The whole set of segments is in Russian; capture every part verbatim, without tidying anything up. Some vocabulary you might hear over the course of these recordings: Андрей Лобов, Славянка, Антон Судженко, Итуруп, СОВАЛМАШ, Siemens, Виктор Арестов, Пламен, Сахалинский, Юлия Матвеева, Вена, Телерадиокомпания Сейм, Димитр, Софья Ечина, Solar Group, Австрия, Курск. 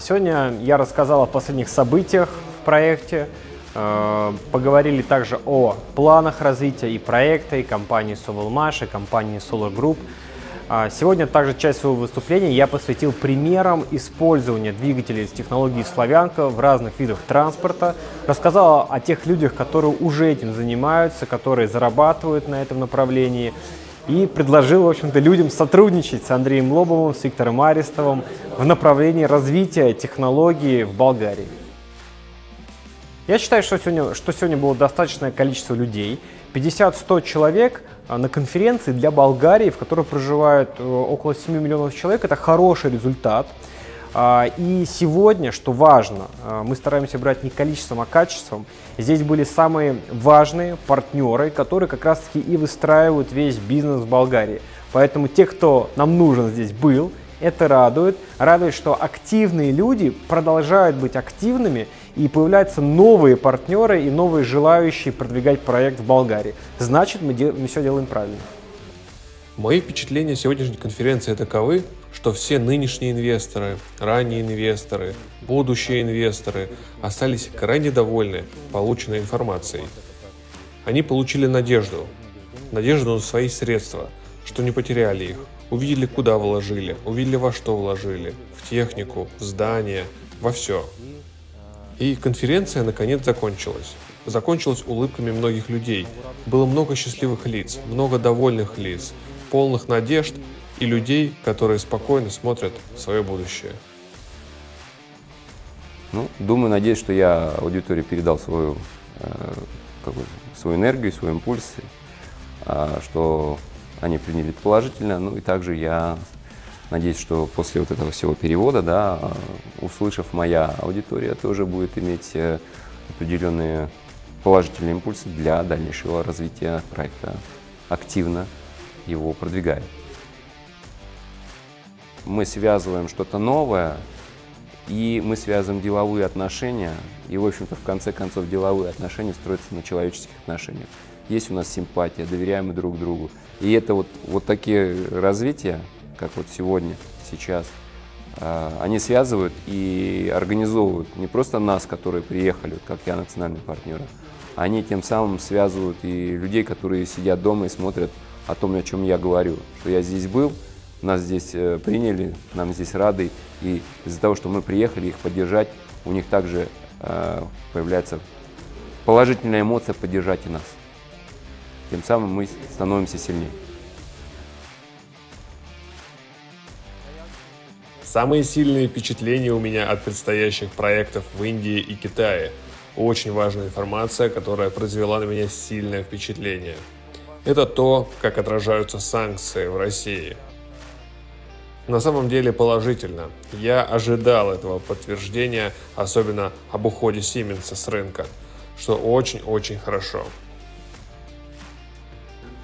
Сегодня я рассказал о последних событиях в проекте, поговорили также о планах развития и проекта, и компании «СОВАЛМАШ», и компании Solar Group. Сегодня также часть своего выступления я посвятил примерам использования двигателей с технологией «Славянка» в разных видах транспорта. Рассказал о тех людях, которые уже этим занимаются, которые зарабатывают на этом направлении. И предложил, в общем-то, людям сотрудничать с Андреем Лобовым, с Виктором Арестовым в направлении развития технологии в Болгарии. Я считаю, что сегодня, что сегодня было достаточное количество людей. пятьдесят-сто человек на конференции для Болгарии, в которой проживают около семи миллионов человек. Это хороший результат. И сегодня, что важно, мы стараемся брать не количеством, а качеством. Здесь были самые важные партнеры, которые как раз-таки и выстраивают весь бизнес в Болгарии. Поэтому те, кто нам нужен, здесь был. Это радует. Радует, что активные люди продолжают быть активными, и появляются новые партнеры и новые желающие продвигать проект в Болгарии. Значит, мы, дел- мы все делаем правильно. Мои впечатления сегодняшней конференции таковы, что все нынешние инвесторы, ранние инвесторы, будущие инвесторы остались крайне довольны полученной информацией. Они получили надежду, надежду на свои средства, что не потеряли их. Увидели, куда вложили, увидели, во что вложили, в технику, в здание, во все. И конференция наконец закончилась. Закончилась улыбками многих людей. Было много счастливых лиц, много довольных лиц, полных надежд и людей, которые спокойно смотрят в свое будущее. Ну, думаю, надеюсь, что я аудитории передал свою, э, какую, свою энергию, свой импульс, э, что... Они приняли положительно, ну и также я надеюсь, что после вот этого всего перевода, да, услышав, моя аудитория тоже будет иметь определенные положительные импульсы для дальнейшего развития проекта, активно его продвигая. Мы связываем что-то новое, и мы связываем деловые отношения, и, в общем-то, в конце концов, деловые отношения строятся на человеческих отношениях. Есть у нас симпатия, доверяем мы друг другу. И это вот, вот такие развития, как вот сегодня, сейчас, они связывают и организовывают не просто нас, которые приехали, как я, национальные партнеры, они тем самым связывают и людей, которые сидят дома и смотрят о том, о чем я говорю, что я здесь был, нас здесь приняли, нам здесь рады, и из-за того, что мы приехали их поддержать, у них также появляется положительная эмоция поддержать и нас. Тем самым мы становимся сильнее. Самые сильные впечатления у меня от предстоящих проектов в Индии и Китае. Очень важная информация, которая произвела на меня сильное впечатление. Это то, как отражаются санкции в России. На самом деле положительно. Я ожидал этого подтверждения, особенно об уходе Siemens с рынка, что очень-очень хорошо.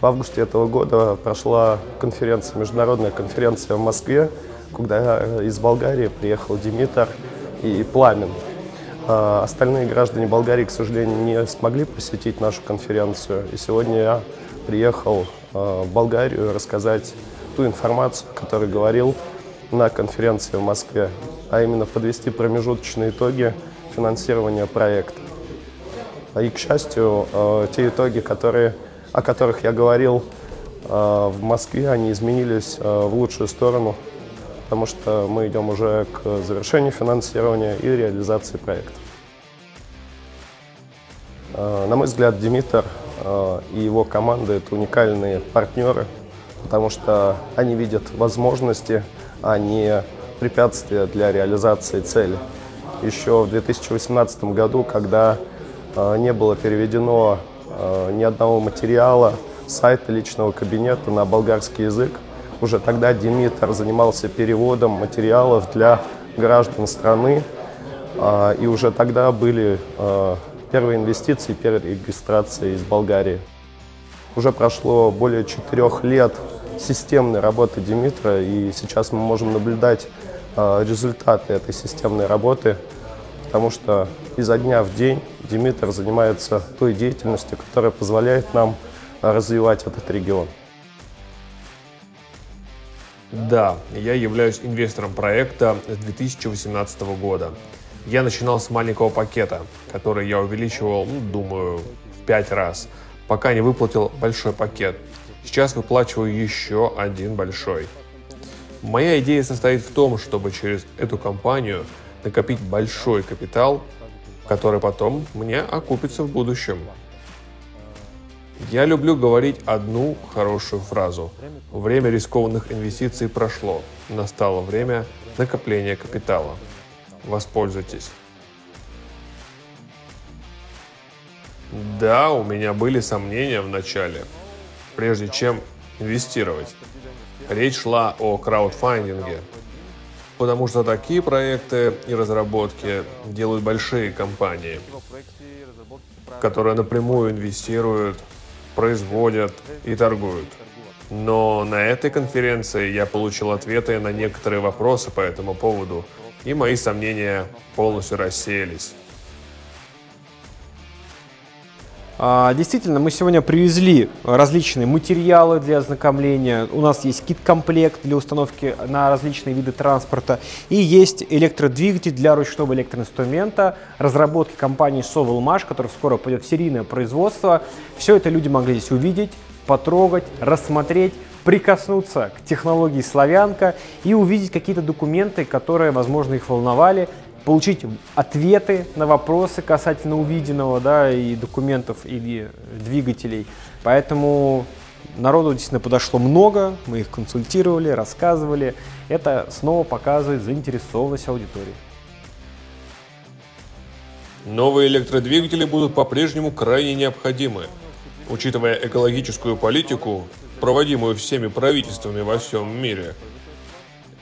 В августе этого года прошла конференция, международная конференция в Москве, куда из Болгарии приехал Димитр и Пламен. Остальные граждане Болгарии, к сожалению, не смогли посетить нашу конференцию. И сегодня я приехал в Болгарию рассказать ту информацию, о которой говорил на конференции в Москве, а именно подвести промежуточные итоги финансирования проекта. И, к счастью, те итоги, которые... о которых я говорил в Москве, они изменились в лучшую сторону, потому что мы идем уже к завершению финансирования и реализации проекта. На мой взгляд, Димитр и его команда – это уникальные партнеры, потому что они видят возможности, а не препятствия для реализации цели. Еще в две тысячи восемнадцатом году, когда не было переведено ни одного материала, сайта личного кабинета на болгарский язык. Уже тогда Димитр занимался переводом материалов для граждан страны. И уже тогда были первые инвестиции, первые регистрации из Болгарии. Уже прошло более четырех лет системной работы Димитра, и сейчас мы можем наблюдать результаты этой системной работы, потому что изо дня в день Димитр занимается той деятельностью, которая позволяет нам развивать этот регион. Да, я являюсь инвестором проекта с две тысячи восемнадцатого года. Я начинал с маленького пакета, который я увеличивал, ну, думаю, в пять раз, пока не выплатил большой пакет. Сейчас выплачиваю еще один большой. Моя идея состоит в том, чтобы через эту компанию накопить большой капитал, который потом мне окупится в будущем. Я люблю говорить одну хорошую фразу. Время рискованных инвестиций прошло. Настало время накопления капитала. Воспользуйтесь. Да, у меня были сомнения в начале, прежде чем инвестировать. Речь шла о краудфандинге, потому что такие проекты и разработки делают большие компании, которые напрямую инвестируют, производят и торгуют. Но на этой конференции я получил ответы на некоторые вопросы по этому поводу, и мои сомнения полностью рассеялись. Действительно, мы сегодня привезли различные материалы для ознакомления. У нас есть кит-комплект для установки на различные виды транспорта. И есть электродвигатель для ручного электроинструмента, разработки компании «СОВАЛМАШ», который скоро пойдет в серийное производство. Все это люди могли здесь увидеть, потрогать, рассмотреть, прикоснуться к технологии «Славянка» и увидеть какие-то документы, которые, возможно, их волновали, получить ответы на вопросы касательно увиденного, да, и документов, и двигателей. Поэтому народу действительно подошло много, мы их консультировали, рассказывали. Это снова показывает заинтересованность аудитории. Новые электродвигатели будут по-прежнему крайне необходимы. Учитывая экологическую политику, проводимую всеми правительствами во всем мире,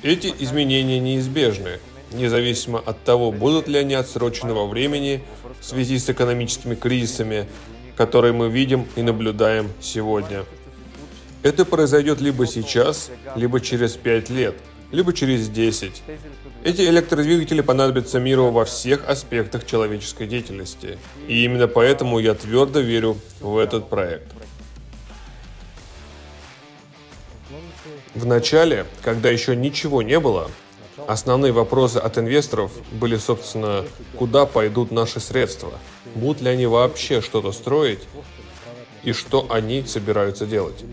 эти изменения неизбежны, независимо от того, будут ли они отсрочены во времени в связи с экономическими кризисами, которые мы видим и наблюдаем сегодня. Это произойдет либо сейчас, либо через пять лет, либо через десять. Эти электродвигатели понадобятся миру во всех аспектах человеческой деятельности. И именно поэтому я твердо верю в этот проект. В начале, когда еще ничего не было, основные вопросы от инвесторов были, собственно, куда пойдут наши средства, будут ли они вообще что-то строить и что они собираются делать.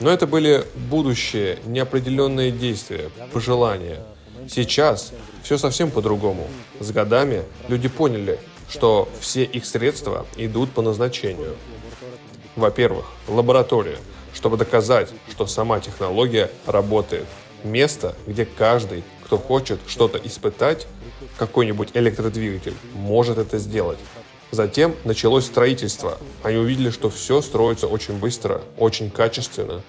Но это были будущие неопределенные действия, пожелания. Сейчас все совсем по-другому. С годами люди поняли, что все их средства идут по назначению. Во-первых, лаборатория, чтобы доказать, что сама технология работает. Место, где каждый, кто хочет что-то испытать, какой-нибудь электродвигатель, может это сделать. Затем началось строительство. Они увидели, что все строится очень быстро, очень качественно.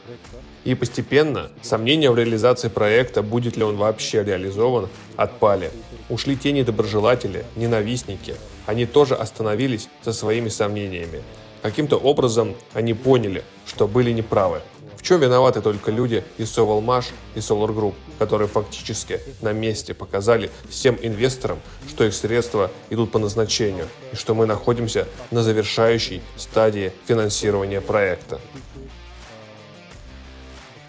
И постепенно сомнения в реализации проекта, будет ли он вообще реализован, отпали. Ушли те недоброжелатели, ненавистники. Они тоже остановились со своими сомнениями. Каким-то образом они поняли, что были неправы. В чем виноваты только люди из «СОВАЛМАШ» и Solar Group, которые фактически на месте показали всем инвесторам, что их средства идут по назначению и что мы находимся на завершающей стадии финансирования проекта.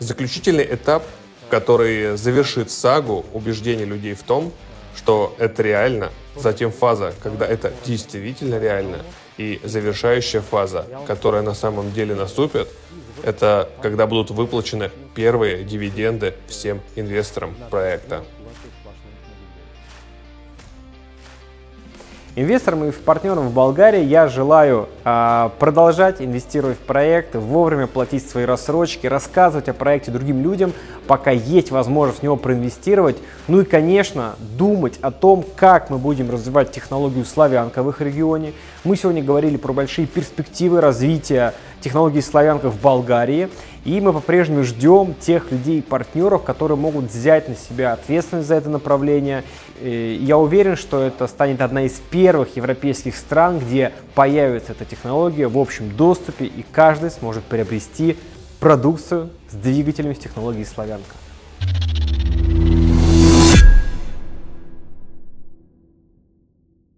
Заключительный этап, который завершит сагу убеждений людей в том, что это реально, затем фаза, когда это действительно реально, и завершающая фаза, которая на самом деле наступит, это когда будут выплачены первые дивиденды всем инвесторам проекта. Инвесторам и партнерам в Болгарии я желаю э, продолжать инвестировать в проект, вовремя платить свои рассрочки, рассказывать о проекте другим людям, пока есть возможность в него проинвестировать. Ну и, конечно, думать о том, как мы будем развивать технологию «Славянка» в их регионе. Мы сегодня говорили про большие перспективы развития технологии «Славянка» в Болгарии. И мы по-прежнему ждем тех людей и партнеров, которые могут взять на себя ответственность за это направление. И я уверен, что это станет одна из первых европейских стран, где появится эта технология в общем доступе, и каждый сможет приобрести продукцию с двигателями с технологией «Славянка».